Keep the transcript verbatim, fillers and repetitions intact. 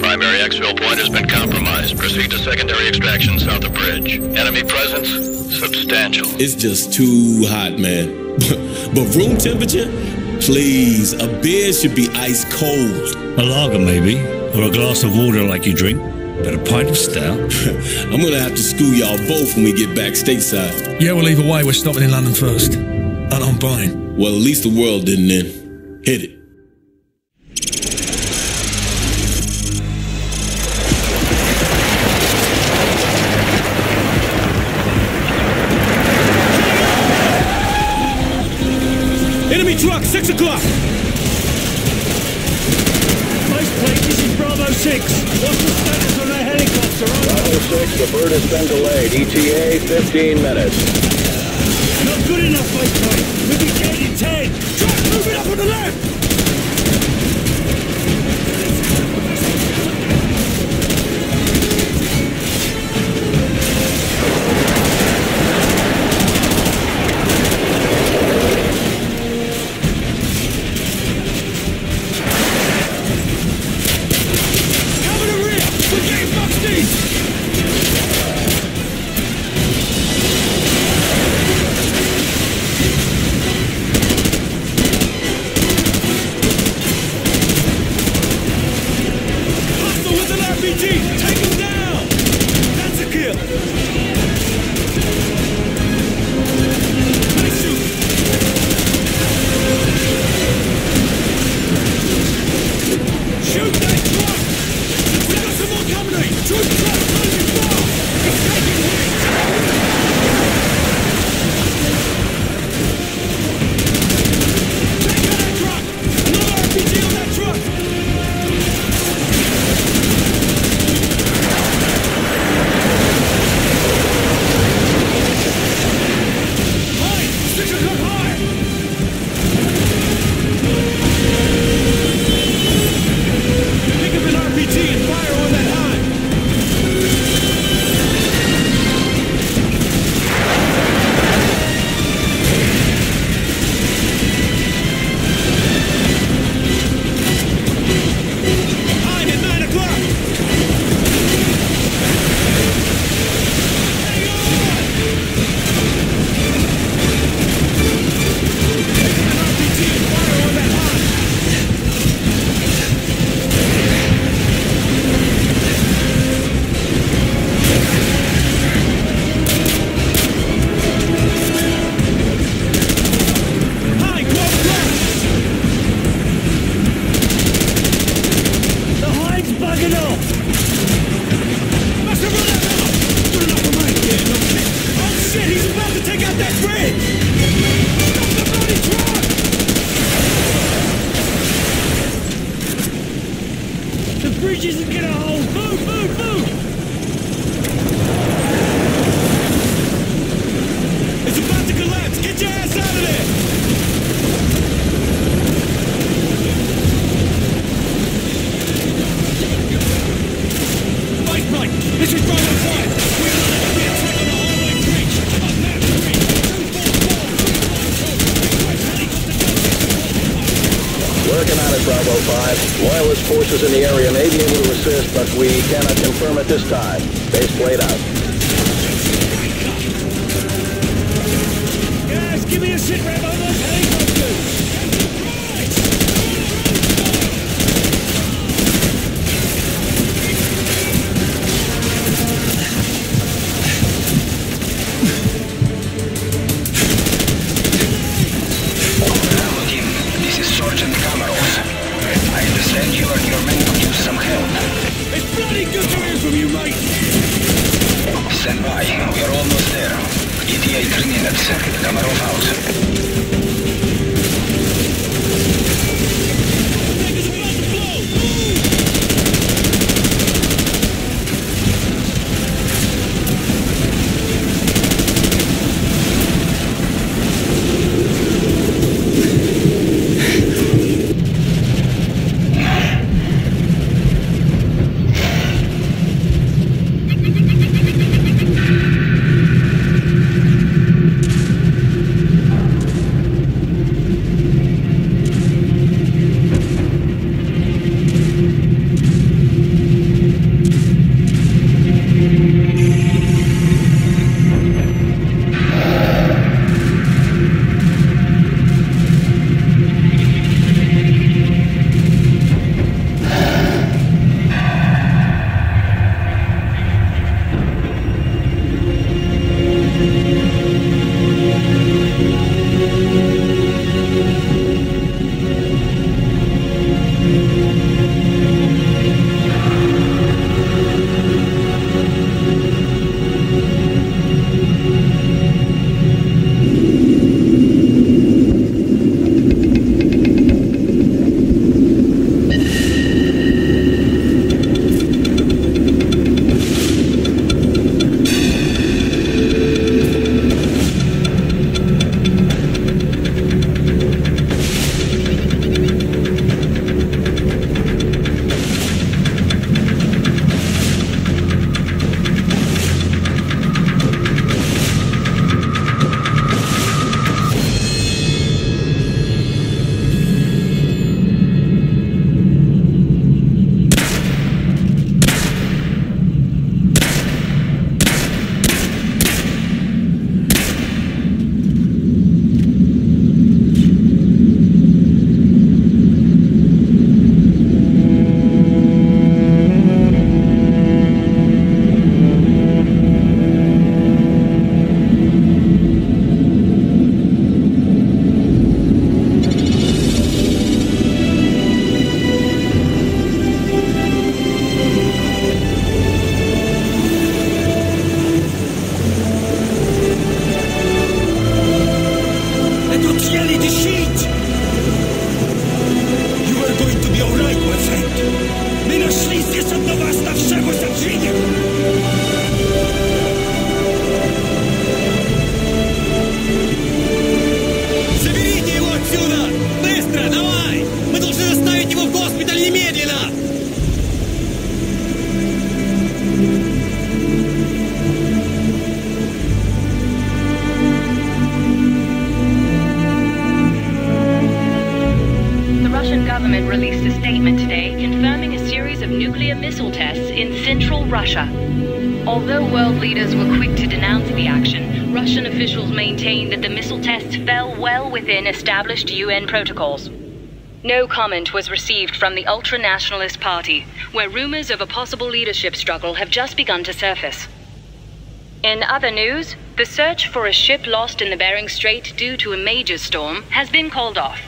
Primary exfil point has been compromised. Proceed to secondary extraction south of bridge. Enemy presence, substantial. It's just too hot, man. But room temperature? Please, a beer should be ice cold. A lager, maybe. Or a glass of water like you drink. But a pint of stout? I'm gonna have to school y'all both when we get back stateside. Yeah, well, either way, we're stopping in London first. And I'm buying. Well, at least the world didn't end. Hit it. Enemy truck, six o'clock. Nice plate, this is Bravo six. What's the status on our helicopter? Bravo six, the bird has been delayed. E T A, fifteen minutes. Not good enough, my plate. We'll be dead in ten. Truck moving up on the left. Bravo five. Loyalist forces in the area may be able to assist, but we cannot confirm at this time. Base plate out. Guys, give me a sit rep on those helicopters! Kamarov out. Tank is about to blow! government released a statement today confirming a series of nuclear missile tests in central Russia. Although world leaders were quick to denounce the action, Russian officials maintained that the missile tests fell well within established U N protocols. No comment was received from the ultra-nationalist party, where rumors of a possible leadership struggle have just begun to surface. In other news, the search for a ship lost in the Bering Strait due to a major storm has been called off.